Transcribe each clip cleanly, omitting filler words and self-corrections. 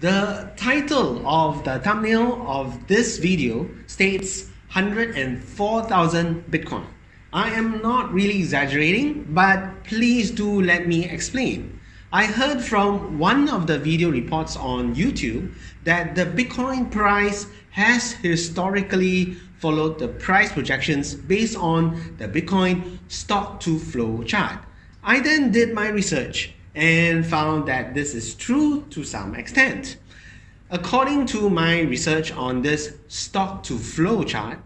The title of the thumbnail of this video states 104,000 Bitcoin. I am not really exaggerating, but please do let me explain. I heard from one of the video reports on YouTube that the Bitcoin price has historically followed the price projections based on the Bitcoin stock to flow chart. I then did my research and found that this is true to some extent. According to my research on this stock to flow chart,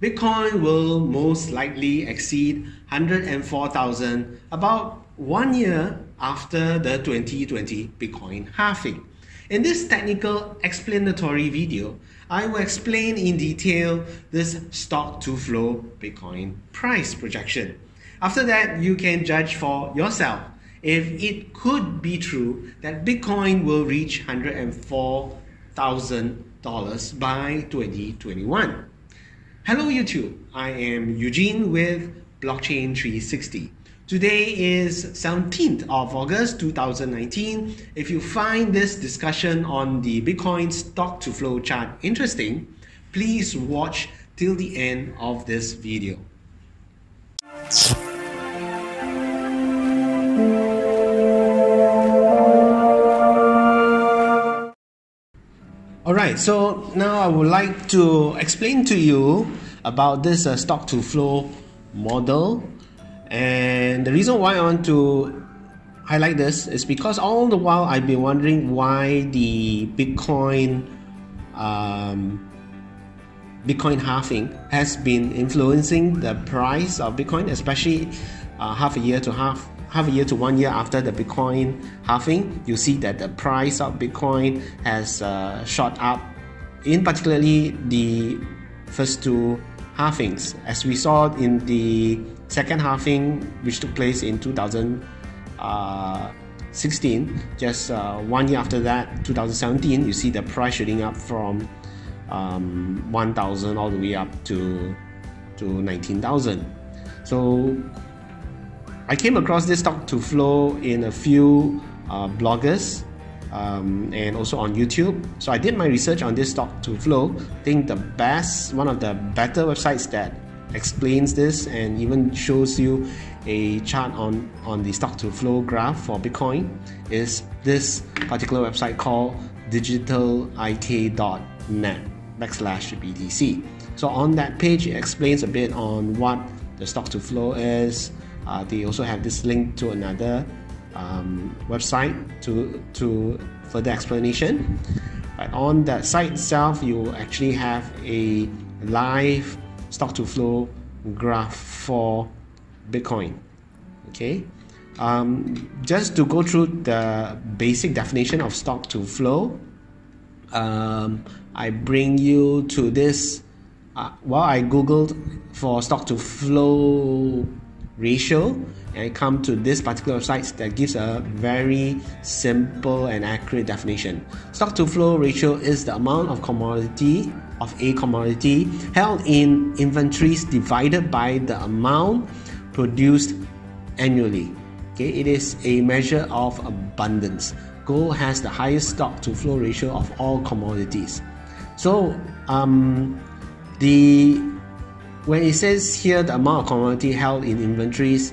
Bitcoin will most likely exceed 104,000 about 1 year after the 2020 Bitcoin halving. In this technical explanatory video, I will explain in detail this stock to flow Bitcoin price projection. After that, you can judge for yourself if it could be true that Bitcoin will reach $104,000 by 2021. Hello YouTube, I am Eugene with Blockchain 360. Today is 17th of August 2019. If you find this discussion on the Bitcoin stock to flow chart interesting, please watch till the end of this video. Alright, so now I would like to explain to you about this stock to flow model, and the reason why I want to highlight this is because all the while I've been wondering why the Bitcoin halving has been influencing the price of Bitcoin, especially half a year to 1 year after the Bitcoin halving. You see that the price of Bitcoin has shot up, in particularly the first two halvings, as we saw in the second halving which took place in 2016. Just 1 year after that, 2017, you see the price shooting up from 1,000 all the way up to 19,000. So I came across this stock to flow in a few bloggers and also on YouTube. So I did my research on this stock to flow. I think one of the better websites that explains this and even shows you a chart on the stock to flow graph for Bitcoin is this particular website called digitalik.net/BTC. So on that page, it explains a bit on what the stock to flow is. They also have this link to another website to further explanation. But on that site itself, you actually have a live stock to flow graph for Bitcoin. Okay, just to go through the basic definition of stock to flow, I bring you to this. Well, I googled for stock to flow ratio, and I come to this particular website that gives a very simple and accurate definition. Stock to flow ratio is the amount of a commodity held in inventories divided by the amount produced annually. Okay, it is a measure of abundance. Gold has the highest stock to flow ratio of all commodities. So when it says here the amount of commodity held in inventories,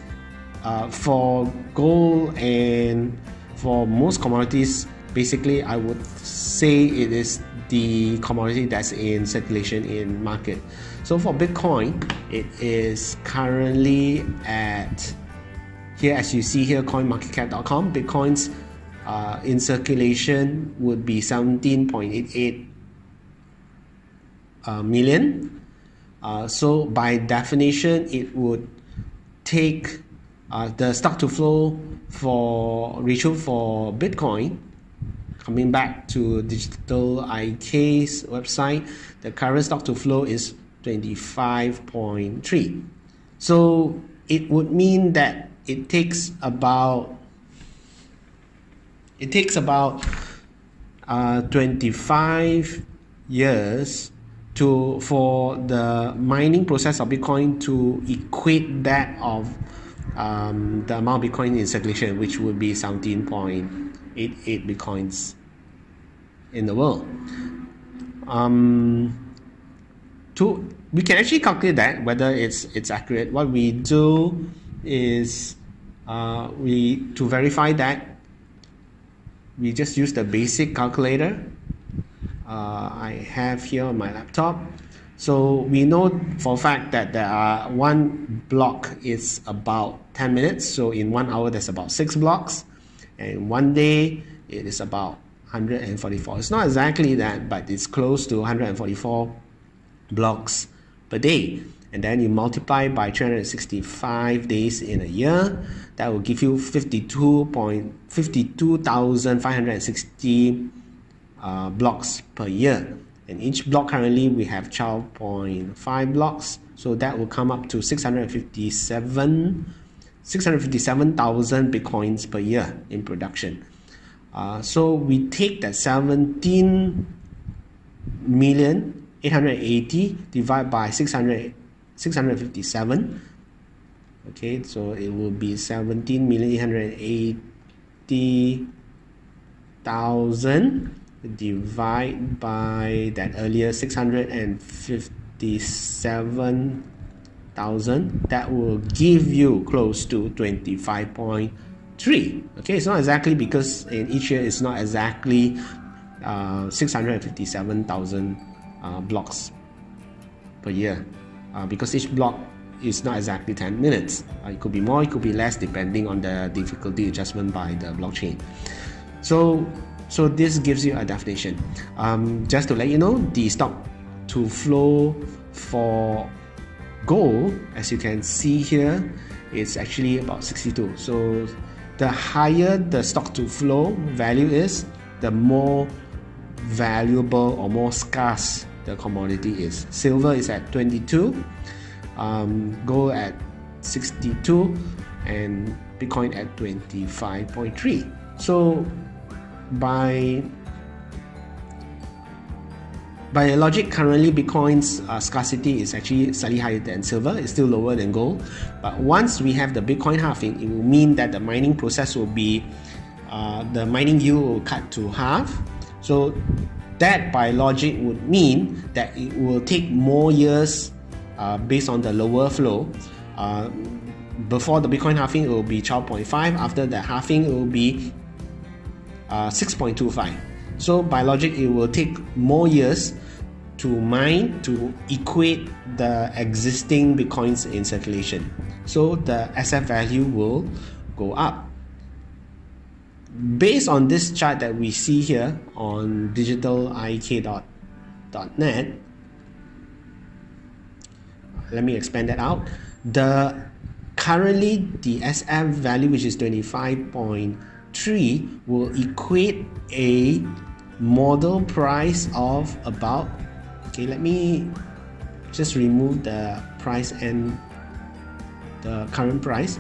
for gold and for most commodities, basically I would say it is the commodity that's in circulation in market. So for Bitcoin, it is currently at, here as you see here, coinmarketcap.com, Bitcoin's in circulation would be 17.88 million. So by definition, it would take the stock to flow for ratio for Bitcoin. Coming back to Digital IK's website, the current stock to flow is 25.3. So it would mean that it takes about 25 years for the mining process of Bitcoin to equate that of the amount of Bitcoin in circulation, which would be 17.88 Bitcoins in the world. We can actually calculate that, whether it's accurate. What we do is to verify that, we just use the basic calculator I have here on my laptop. So we know for a fact that there are one block is about 10 minutes. So in 1 hour, there's about 6 blocks. And in 1 day, it is about 144. It's not exactly that, but it's close to 144 blocks per day. And then you multiply by 365 days in a year. That will give you 52,560 blocks per year. And each block currently we have 12.5 blocks, so that will come up to 657,000 bitcoins per year in production. So we take that 17,880,000 divided by 657. Okay, so it will be 17,880,000. Divide by that earlier 657,000, that will give you close to 25.3. Okay, it's not exactly, because in each year it's not exactly 657,000 blocks per year, because each block is not exactly 10 minutes. It could be more, it could be less, depending on the difficulty adjustment by the blockchain. So this gives you a definition. Just to let you know, the stock to flow for gold, as you can see here, is actually about 62. So the higher the stock to flow value is, the more valuable or more scarce the commodity is. Silver is at 22, gold at 62, and Bitcoin at 25.3. So by the logic, currently Bitcoin's scarcity is actually slightly higher than silver. It's still lower than gold. But once we have the Bitcoin halving, it will mean that the mining process will be, the mining yield will cut to half. So that by logic would mean that it will take more years based on the lower flow. Before the Bitcoin halving, it will be 12.5. After the halving, it will be 6.25. So by logic, it will take more years to mine to equate the existing bitcoins in circulation. So the asset value will go up. Based on this chart that we see here on digitalik.net, let me expand that out. Currently, the SF value, which is 25.3, will equate a model price of about, okay, let me just remove the price and the current price.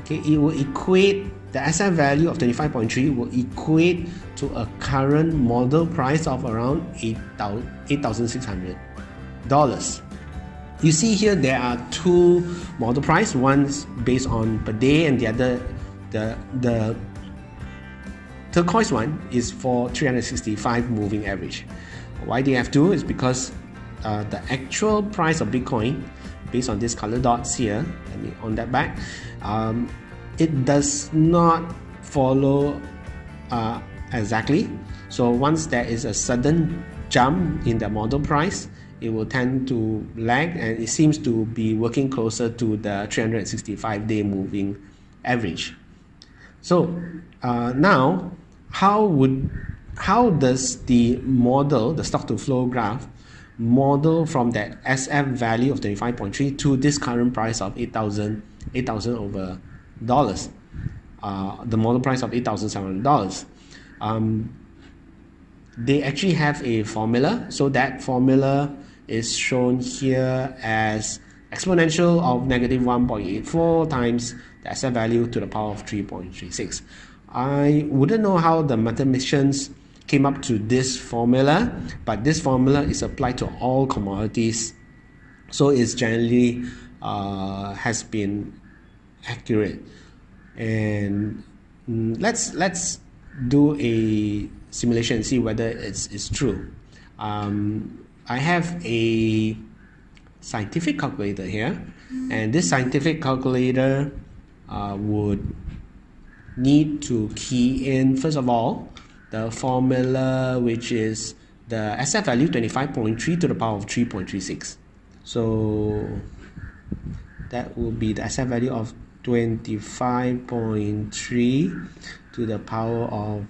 Okay, it will equate, the asset value of 25.3 will equate to a current model price of around $8,600. You see here, there are two model price, one's based on per day, and the other, the turquoise one, is for 365 moving average. Why they have two is because the actual price of Bitcoin, based on these color dots here, let me on that back, it does not follow exactly. So once there is a sudden jump in the model price, it will tend to lag, and it seems to be working closer to the 365-day moving average. So now, how does the model, the stock to flow graph, model from that SF value of 25.3 to this current price of $8,000 over, the model price of $8,700? They actually have a formula. So that formula is shown here as exponential of -1.84 times the SF value to the power of 3.36. I wouldn't know how the mathematicians came up to this formula, but this formula is applied to all commodities, so it's generally has been accurate. And let's do a simulation and see whether it's true. I have a scientific calculator here, and this scientific calculator would need to key in, first of all, the formula, which is the SF value 25.3 to the power of 3.36. So that will be the SF value of 25.3 to the power of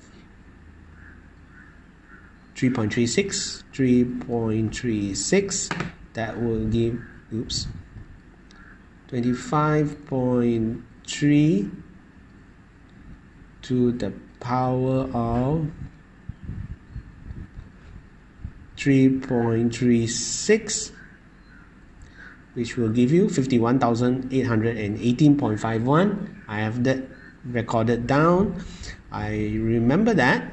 3.36. 3.36, that will give, 25.3 to the power of 3.36, which will give you 51,818.51. I have that recorded down. I remember that.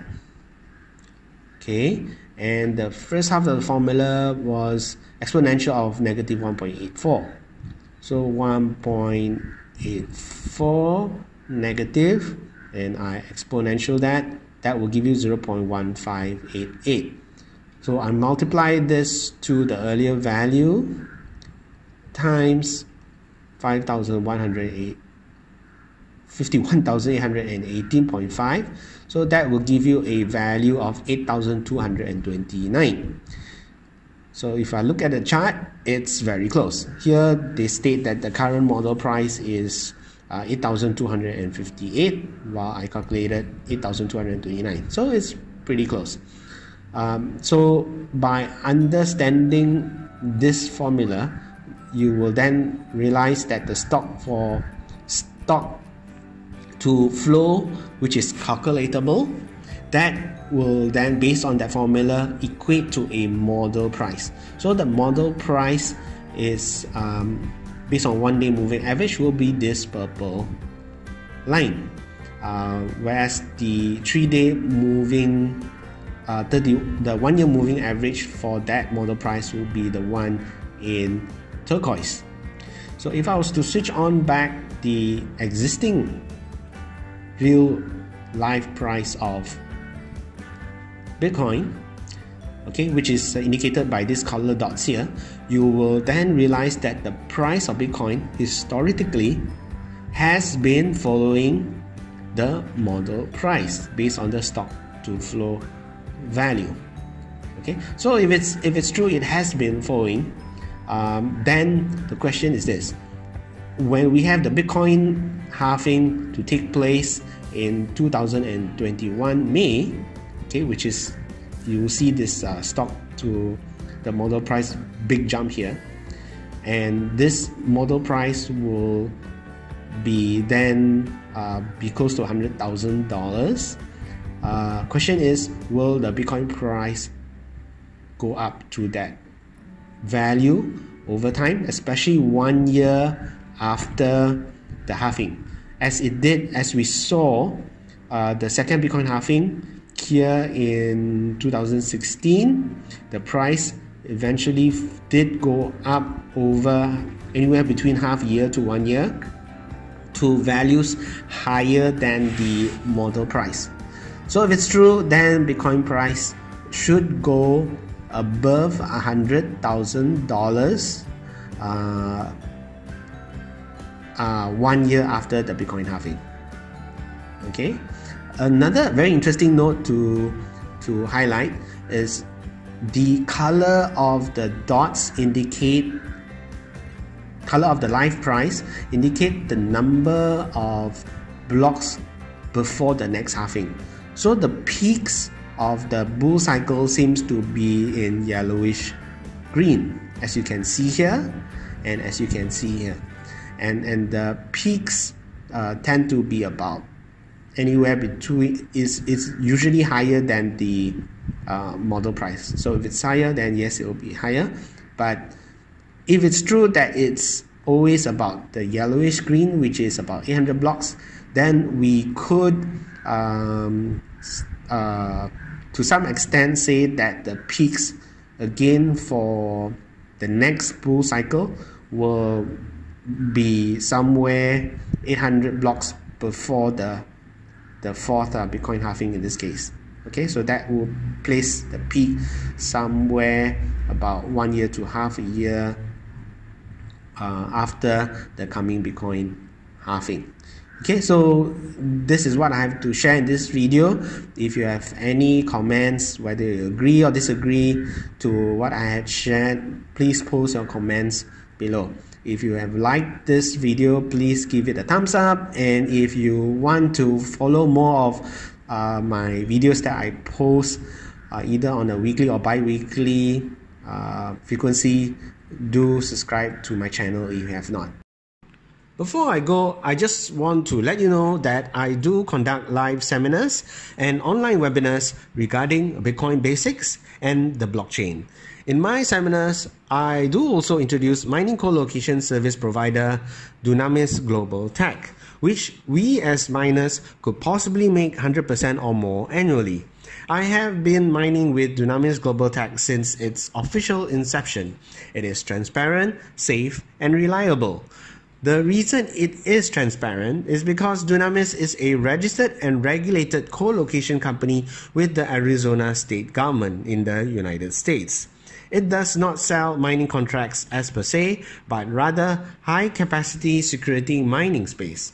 Okay, and the first half of the formula was exponential of negative 1.84. So 1.84 negative, and I exponential that will give you 0.1588. So I multiply this to the earlier value times 51,818.5. So that will give you a value of 8,229. So if I look at the chart, it's very close. Here they state that the current model price is 8,258, while I calculated 8,229. So it's pretty close. So by understanding this formula, you will then realize that the stock to flow, which is calculatable, that will then, based on that formula, equate to a model price. So the model price is based on one-day moving average, will be this purple line, whereas the three-day moving, the one-year moving average for that model price will be the one in turquoise. So if I was to switch on back the existing real life price of Bitcoin, okay, which is indicated by these color dots here, you will then realize that the price of Bitcoin historically has been following the model price based on the stock to flow value. Okay, so if it's true, it has been following. Then the question is this: when we have the Bitcoin halving to take place in 2021 May, okay, which is, you will see this stock to the model price big jump here, and this model price will be then be close to $100,000. Question is, will the Bitcoin price go up to that value over time, especially 1 year after the halving, as it did, as we saw the second Bitcoin halving here in 2016, the price eventually did go up over anywhere between half year to 1 year to values higher than the model price. So if it's true, then Bitcoin price should go above $100,000 1 year after the Bitcoin halving. Okay. Another very interesting note to highlight is the color of the dots indicate, color of the live price indicate the number of blocks before the next halving. So the peaks of the bull cycle seems to be in yellowish green, as you can see here, and as you can see here, and the peaks tend to be about anywhere between, it's usually higher than the model price. So if it's higher, then yes, it will be higher. But if it's true that it's always about the yellowish green, which is about 800 blocks, then we could to some extent say that the peaks again for the next bull cycle will be somewhere 800 blocks before the fourth Bitcoin halving in this case. Okay, so that will place the peak somewhere about 1 year to half a year after the coming Bitcoin halving. Okay, so this is what I have to share in this video. If you have any comments, whether you agree or disagree to what I had shared, please post your comments below. If you have liked this video, please give it a thumbs up. And if you want to follow more of my videos that I post either on a weekly or bi-weekly frequency, do subscribe to my channel if you have not. Before I go, I just want to let you know that I do conduct live seminars and online webinars regarding Bitcoin basics and the blockchain. In my seminars, I do also introduce mining co-location service provider Dunamis Global Tech, which we as miners could possibly make 100% or more annually. I have been mining with Dunamis Global Tech since its official inception. It is transparent, safe, and reliable. The reason it is transparent is because Dunamis is a registered and regulated co-location company with the Arizona state government in the United States. It does not sell mining contracts as per se, but rather high-capacity security mining space.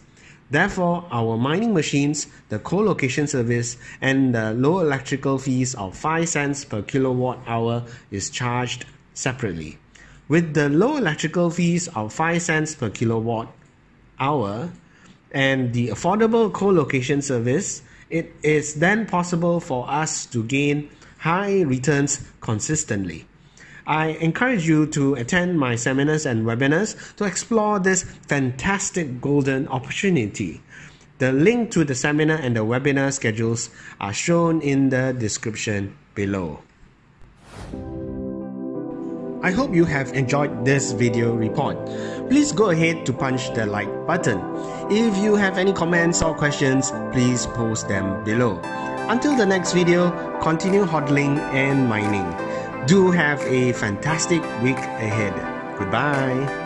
Therefore, our mining machines, the co-location service, and the low electrical fees of 5 cents per kilowatt hour is charged separately. With the low electrical fees of 5 cents per kilowatt hour and the affordable co-location service, it is then possible for us to gain high returns consistently. I encourage you to attend my seminars and webinars to explore this fantastic golden opportunity. The link to the seminar and the webinar schedules are shown in the description below. I hope you have enjoyed this video report. Please go ahead to punch the like button. If you have any comments or questions, please post them below. Until the next video, continue hodling and mining. Do have a fantastic week ahead. Goodbye.